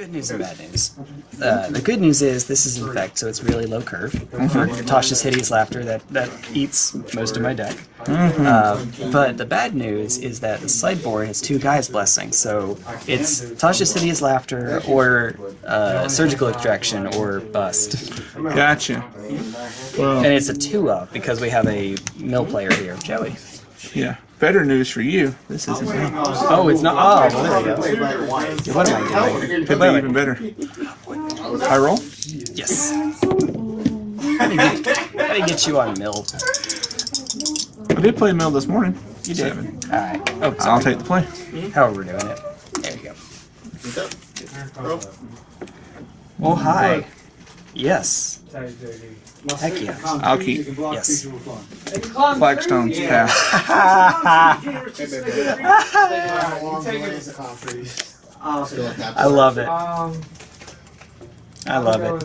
Good news and bad news. The good news is this is Infect, so it's really low curve. Mm-hmm. Tasha's Hideous Laughter, that eats most of my deck. Mm-hmm. But the bad news is that the sideboard has two Guy's Blessing, so it's Tasha's Hideous Laughter or Surgical Extraction or Bust. Gotcha. Well, and it's a 2-up because we have a mill player here, Joey. Yeah. Better news for you. This isn't. Oh, it's not. Oh, there we go. What am I doing? Could be even better. I roll? Yes. How do you get you on mill? I did play mill this morning. You did. All right. Oh, I'll take the play. However we're doing it. There you go. Oh, hi. Yes. Heck yeah. I'll keep. Yes. Flagstone's pass. I love it. I love it.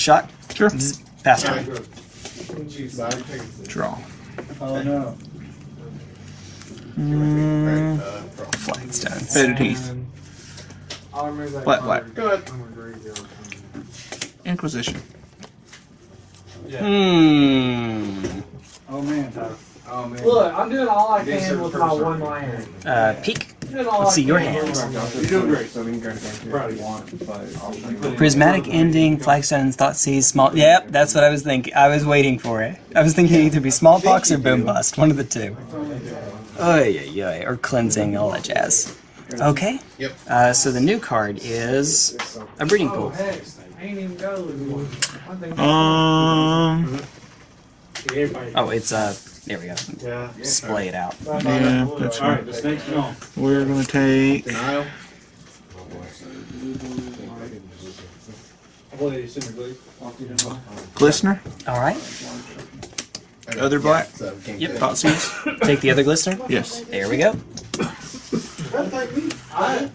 Shot? Sure. Pass turn. Draw. Oh no. Flagstone. Better teeth. Black. Good. Inquisition. Yeah. Hmm. Oh man, oh man. Look, I'm doing all I can with my one land. Peek. Let's see your hands. You're doing great. So we can Prismatic Ending, Flagstones, Thoughtseize, Small. Yep, that's what I was thinking. I was waiting for it. I was thinking it either be Smallpox or Boom Bust, one of the two. Oh yeah, yeah, or Cleansing, all that jazz. Okay. Yep. So the new card is a Breeding Pool. Oh, it's there we go. Yeah. Splay it out. Yeah, that's right. We're gonna take. Glistener. All right. Other black. Yep. Thoughtseize. Take the other Glistener. Yes. There we go.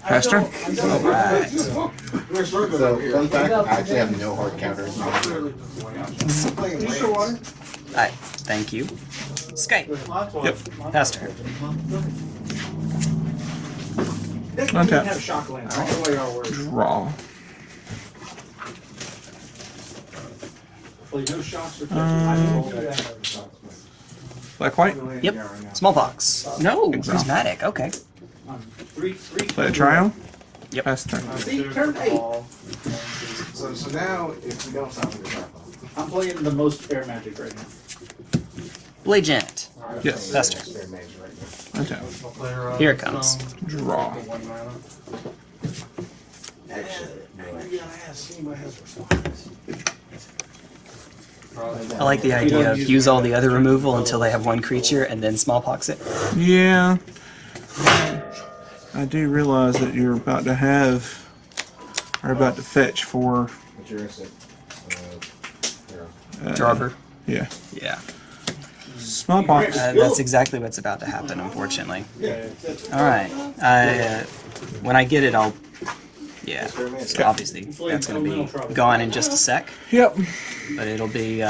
Pastor? Alright. So, fun fact, I actually have no hard counters. Alright, thank you. Skype. Yep. Pastor. Untap. Draw. Black, white? Yep. Smallpox. No, prismatic, okay. Play a trial? Yep. Pass turn. Turn 8. So now, if we don't stop with the I'm playing the most fair magic right now. Blighted Agent. Yes. Pass turn. Okay. Here it comes. Draw. I like the idea of use all the other removal until they have one creature and then smallpox it. Yeah. I do realize that you're about to have, or about to fetch for. Jarber? Yeah. Yeah. Smallpox. That's exactly what's about to happen, unfortunately. Alright. When I get it, I'll. Yeah. So obviously, that's going to be gone in just a sec. Yep. But it'll be.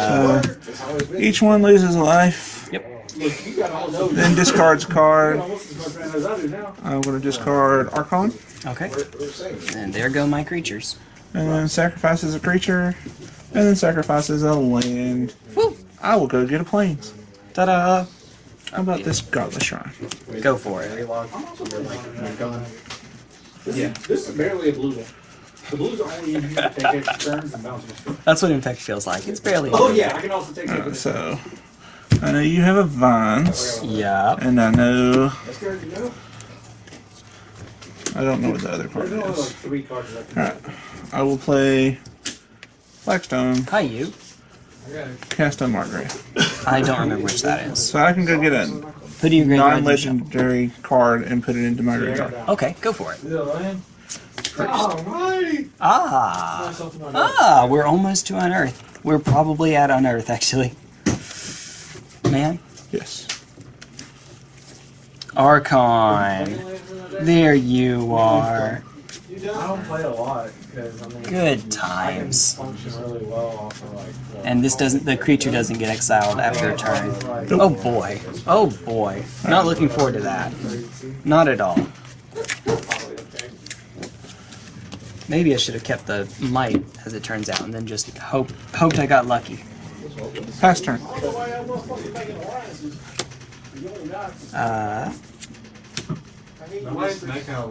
Each one loses a life. Yep. Then discards a card. I'm going to discard Archon. Okay. And there go my creatures. And then sacrifices a creature. And then sacrifices a land. Woo! I will go get a plains. Ta-da! How about this Godless Shrine? Go for it. Yeah. This is barely a blue one. The blues are only used to take extra turns and bounce. That's what Infect feels like. It's barely a blue. Oh yeah, I can also take extra so... I know you have a Vines. Yeah. And I know. I don't know what the other card is. Alright. I will play Blackstone. Hi, you. Cast on Margrave. I don't remember which that is. So I can go get a non-legendary card and put it into my graveyard. Okay, go for it. Alright. Ah, we're almost to Unearth. We're probably at Unearth, actually. Man? Yes. Archon. There you are. I don't play a lot because I mean, good times. Really well off of, like, and this doesn't. The creature doesn't get exiled after a turn. Nope. Oh boy. Oh boy. Not looking forward to that. Not at all. Maybe I should have kept the light, as it turns out, and then just hoped I got lucky. Pass turn.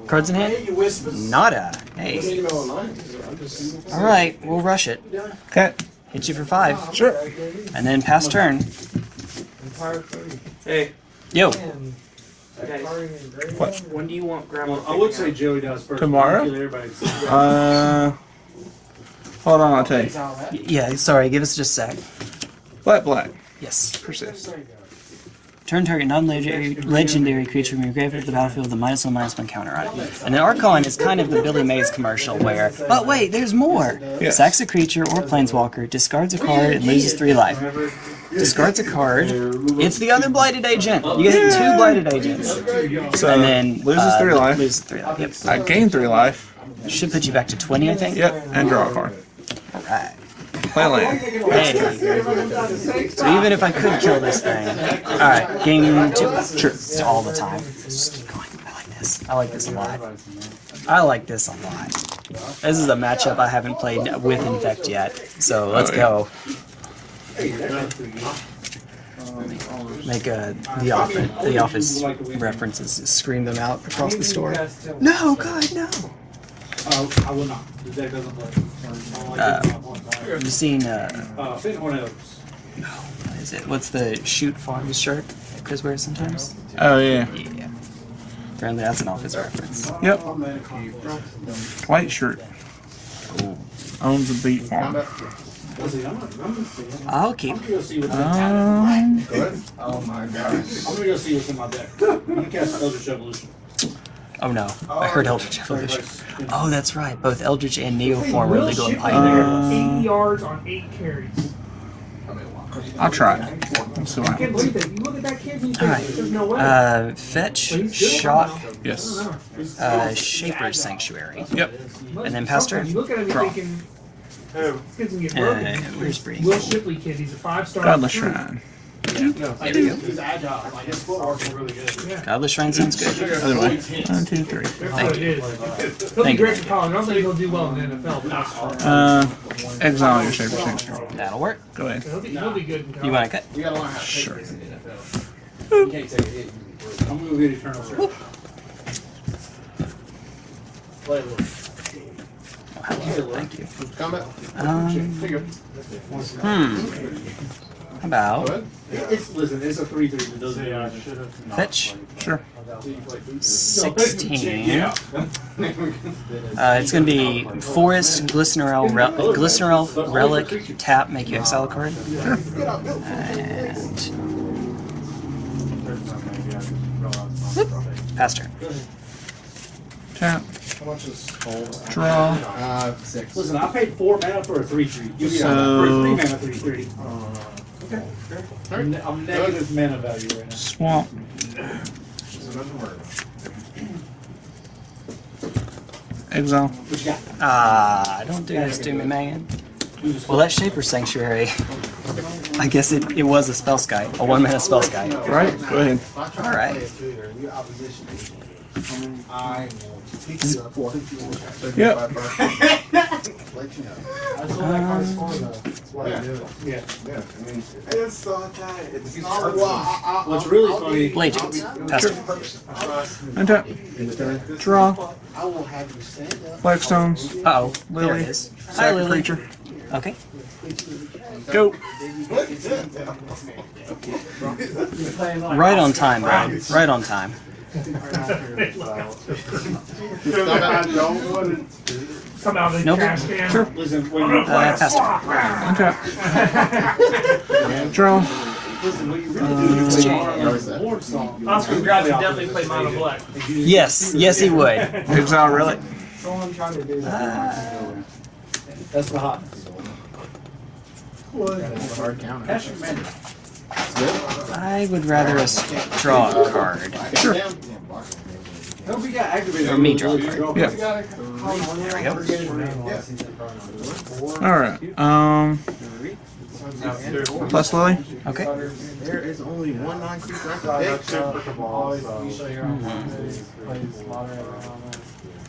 Cards in hand? Nada. Hey. Alright, we'll rush it. Okay. Hit you for 5. Sure. And then pass turn. Hey. Yo. Guys, what? When do you want grandma? Well, I would say Joey does first. Tomorrow? Hold on, I'll tell you. Yeah, sorry, give us just a sec. Black. Yes. Persist. Turn target non-legendary creature from your graveyard to the battlefield with a −1/−1 counter on it. And an Archon is kind of the Billy Mays commercial where, but wait, there's more! Yes. Sacks a creature or planeswalker, discards a card, and loses 3 life. Discards a card. It's the other Blighted Agent. You get 2 Blighted Agents. So and then loses 3 life. Loses 3 life. Yep. I gain 3 life. Should put you back to 20, I think. Yep. And draw a card. All right. Play land. Hey. So even if I could kill this thing, all right. Gain 2. Sure. All the time. Let's just keep going. I like this. I like this a lot. I like this a lot. This is a matchup I haven't played with Infect yet. So let's go. Make the office references, scream them out across the store. No, God, no! I will not. You've seen, what is it? What's the Shoot Farms shirt that Chris wears sometimes? Oh, yeah. Yeah. Apparently that's an office reference. Yep. White shirt. Cool. Owns a beet farm. I'll keep. Oh my gosh. I'm gonna go see what's in my deck. I'm gonna cast Eldritch Evolution. Oh no, I heard Eldritch Evolution. Oh, that's right. Both Eldritch and Neoform are legal and Pioneer. 8 yards on 8 carries. I'll try. So I can't believe that. You look at that kid and you think there's no way. Fetch, Shock, yes. Shaper's Sanctuary. Yep. And then pass turn. Where's Breeding Pool? Godless Shrine. Yeah. There we go. Godless Shrine sounds good. Other way. 1, 2, 3. Thank you. He'll be great for Colin. I don't think he'll do well in the NFL. Exile your Shaper's Sanctuary. That'll work. Go ahead. He'll be good. You want to cut? Sure. You can't take it. I'm going to get Eternal Circle. Play a little. Hello. Thank you. How about... Listen, it's a 3-3. Fetch? Sure. 16. It's going to be Forest, Glistener Elf, Relic, Tap, make you exile a card. Sure. And... Pass turn. Tap. How much is draw? 6. Listen, I paid 4 mana for a 3-3. You for a 3 mana 3/3. Okay. Sure. I'm negative mana value right now. Swamp. Exile. Don't do this to me, man. Well, that Shaper's Sanctuary. I guess it was a Spellskite, a 1 mana Spellskite. Right. Go ahead. All right. Yep. What's really funny... Blade Agent. Pass turn. Untap. Draw. Blackstones. Uh-oh. Lily. Sack a creature. Okay. Go. Right on time, Brian. Right on time. Nope. Sure. Pass. Draw. Oscar Grabby definitely played Mono Black. Yes. Yes, he would. Exile Relic. That's the hot. I would rather us draw a card. Sure. Or me draw a card. Yeah. There we go. Alright. Plus Lily? Okay. There is only one non-creature.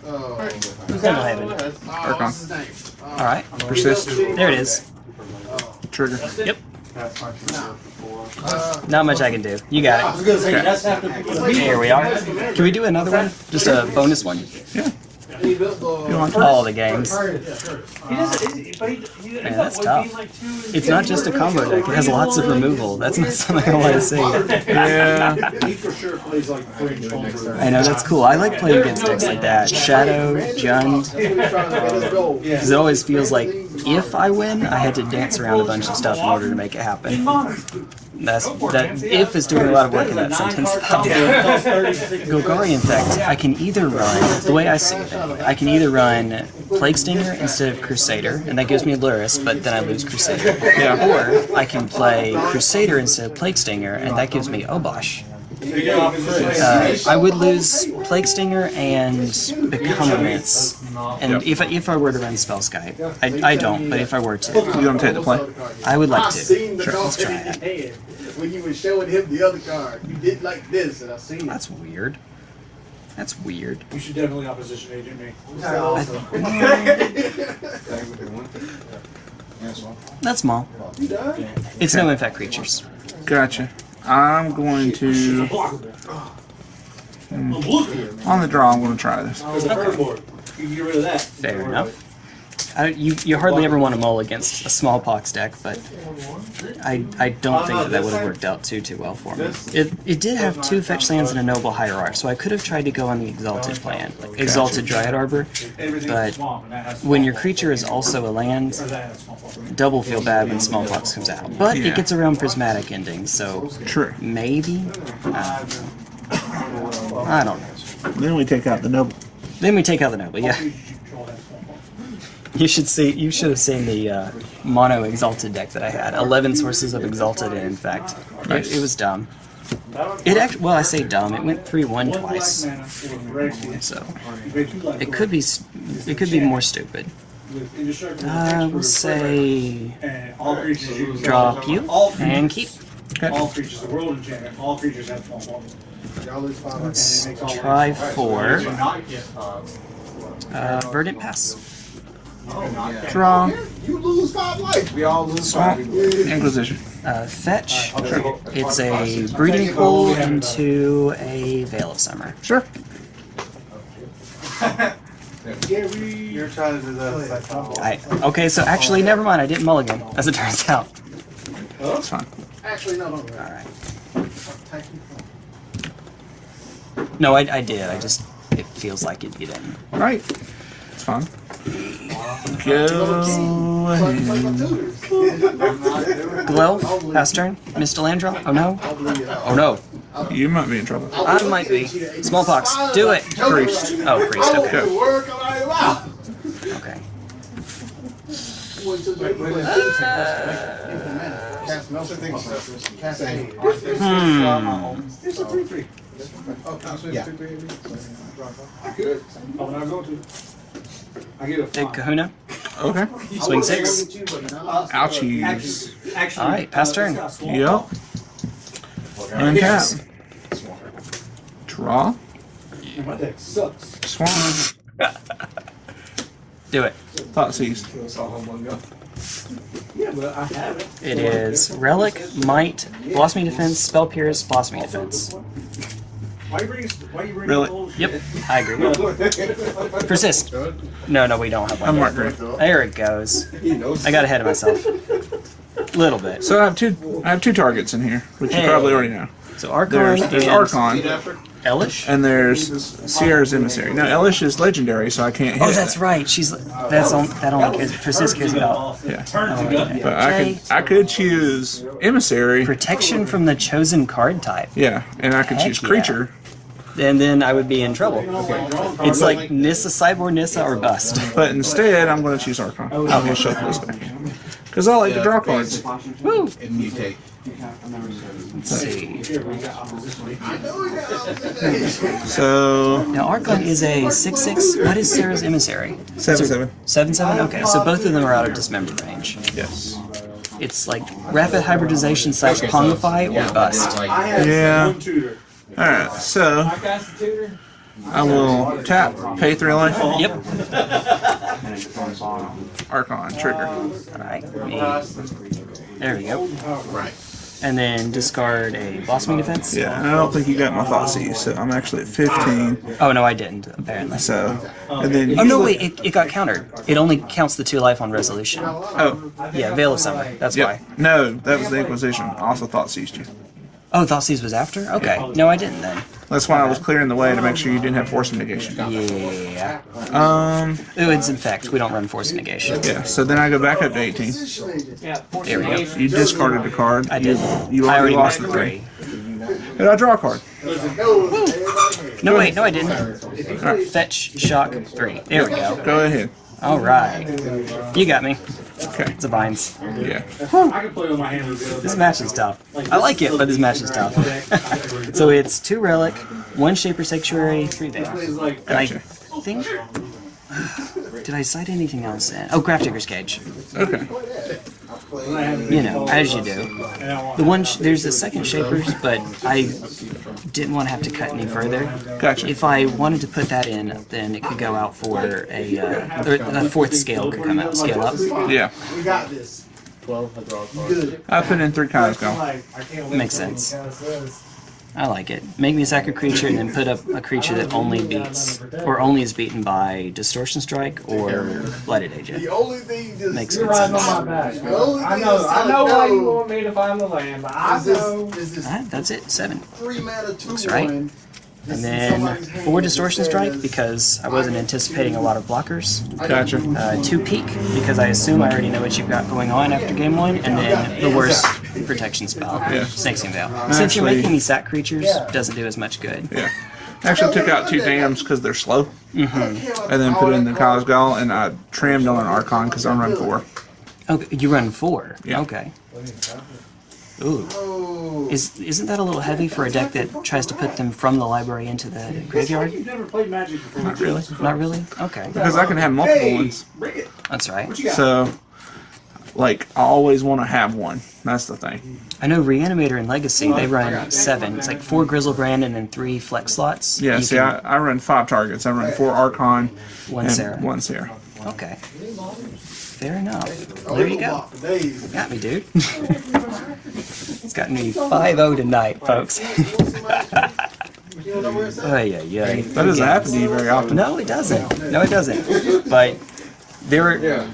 Oh, who's that not having? Archon. Alright. Persist. There it is. Trigger. Yep. Not much I can do. You got it. Okay. Here we are. Can we do another one? Just a bonus one. Yeah. All the games. Man, that's tough. It's not just a combo deck. It has lots of removal. That's not something I want to see. Yeah. I know, that's cool. I like playing against decks like that. Shadow, Jund. Because it always feels like if I win, I had to dance around a bunch of stuff in order to make it happen. That if is doing a lot of work in that sentence. Golgari Infect, I can either run, the way I see it, I can either run Plague Stinger instead of Crusader, and that gives me Luris, but then I lose Crusader. Yeah. Or I can play Crusader instead of Plague Stinger, and that gives me Obosh. I would lose Plague Stinger and Becomements, and yep. if I were to run Spellskite, I don't, but if I were to, you don't take the play. I would like to. Sure, let's try it. When you were showing him the other card, you did like this, and I seen it. That's weird. That's weird. You should definitely opposition agent me. That's small. It's no infect creatures. Gotcha. I'm going to... on the draw, I'm going to try this. Okay. Fair enough. You hardly ever want to mull against a smallpox deck, but I don't think that would have worked out too well for me. It did have two fetch lands and a noble hierarch, so I could have tried to go on the Exalted plan, like Exalted Dryad Arbor, but when your creature is also a land, double feel bad when smallpox comes out. But it gets around prismatic endings, so maybe? I don't know. Then we take out the noble. Then we take out the noble, yeah. You should see. You should have seen the mono Exalted deck that I had. 11 sources of Exalted, and in fact, it was dumb. It actually, well, I say dumb. It went 3-1 twice, so it could be more stupid. I will say draw Pew and keep. All creatures, the world enchantment. All creatures have form. Let's try for Verdant Pass. Draw. You lose 5 life. We all lose 5. Inquisition. Fetch. Sure. It's a breeding pool into a Veil of Summer. Sure. Okay, so actually, never mind. I didn't mulligan, as it turns out. That's fine. Actually, no. All right. No, I did. I just, it feels like it didn't. All right. It's fine. Go. Glelf, pass turn. Missed a land draw. Oh no. Oh no. You might be in trouble. I might be. Smallpox, do it. Priest. Oh, priest, okay. Okay. It's a 3-3. Yeah. I could. I'll go to. Big Kahuna. Okay. Swing 6. Ouchies. Alright, pass turn. Yep. And tap. Draw. Swan. Do it. Thoughtseize. Yeah, but I have it. It is Relic, Might, Blossoming Defense, Spell Pierce, Blossoming Defense. Really? Yep, I agree. Persist. No, we don't have one. There it goes. I got ahead of myself. A little bit. So I have two targets in here, which you probably already know. So Archon, there's Archon, Elish, and there's Sierra's Emissary. Now Elish is legendary, so I can't hit. Oh, that's right. That only Persist cares about. Yeah. But I could choose Emissary. Protection from the chosen card type. Yeah, and I could choose creature. And then I would be in trouble. Okay. It's like Nissa, Cyborg Nissa, or bust. But instead, I'm going to choose Archon. I'm going to shuffle this back. Because I like to draw cards. Woo! And mutate. Let's see. So... now, Archon is a 6-6. What is Sierra's Emissary? 7-7. 7-7? Okay, so both of them are out of Dismember range. Yes. It's like Rapid Hybridization / Pongify or bust. Yeah. Alright, so I will tap, pay 3 life. Yep. Archon, trigger. Alright. There we go. Right. And then discard a Blossoming Defense? Yeah, and I don't think you got my Thoughtseize, so I'm actually at 15. Oh, no, I didn't, apparently. So, and then... Oh, no, wait, it got countered. It only counts the 2 life on resolution. Oh. Yeah, Veil of Summer, that's why. No, that was the Inquisition. I also Thoughtseized you. Oh, Thoughtseize was after? Okay. Yeah. No, I didn't then. That's why I was clearing the way to make sure you didn't have Force of Negation. Yeah. It's Infect. We don't run Force of Negation. Yeah, so then I go back up to 18. There we go. You discarded a card. I did. You already lost the 3. And I draw a card. Woo. No, wait. No, I didn't. All right. Fetch, shock, 3. There we go. Go ahead. All right. You got me. Okay. It's a Vines. Yeah. This match is tough. I like it, but this match is tough. So it's 2 Relic, 1 Shaper's Sanctuary, 3 Veil. And I think... Did I cite anything else in? Oh, Graft Digger's Cage. Okay. You know, as you do. There's a second Shaper's, but I didn't want to have to cut any further. Gotcha. If I wanted to put that in, then it could go out for a 4th Scale could come out. Scale up. Yeah. We got this. 12. I draw a card. I put in 3 cards now. Makes sense. I like it. Make me sack a creature and then put up a creature that only beats, or only is beaten by Distortion Strike or Blighted Agent. The only thing just makes sense. I know why you want me to find the land, but I know. Alright, that's it. 7. Looks right. And then 4 Distortion Strike because I wasn't anticipating a lot of blockers. Gotcha. 2 Peek because I assume I already know what you've got going on after game 1. And then the worst protection spell, Snakeskin Veil. Since you're making these sack creatures, doesn't do as much good. Yeah. Actually took out 2 dams because they're slow. And then put in the Cosgal and I trimmed on an Archon because I run 4. Okay, you run 4? Yeah. Okay. Ooh. Isn't that a little heavy for a deck that tries to put them from the library into the graveyard? You've never played Magic before. Not really. Not really? Okay. Because I can have multiple ones. Bring it. That's right. So, like, I always want to have one. That's the thing. I know Reanimator in Legacy, they run 7. It's like 4 Grizzlebrand and then 3 flex slots. Yeah, see, I run 5 targets. I run 4 Archon, 1 Sierra. 1 Sierra. Okay. Fair enough. There you go. Got me, dude. It's gotten me 5-0 tonight, folks. Yeah. That doesn't happen to you very often. No, it doesn't. No, it doesn't. But there are...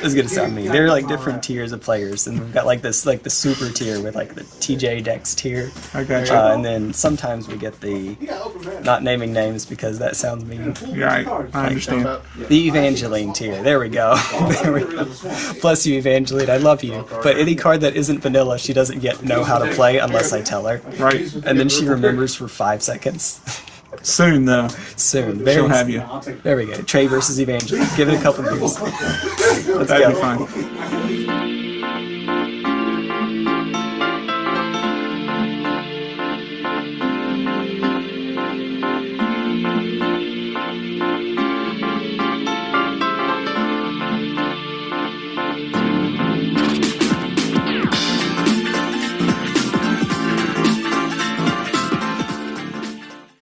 It's going to sound mean. There are, like, different tiers of players. And we've got, like, this, like, the super tier with, like, the TJ Dex tier. Okay. And then sometimes we get the not naming names because that sounds mean. Right. I understand. The Evangeline tier. There we go. Bless you, Evangeline. I love you. But any card that isn't vanilla, she doesn't yet know how to play unless I tell her. Right. And then she remembers for 5 seconds. Soon, though. Soon. She'll have you. There we go. Trey versus Evangeline. Give it a couple of years. That'd be fun.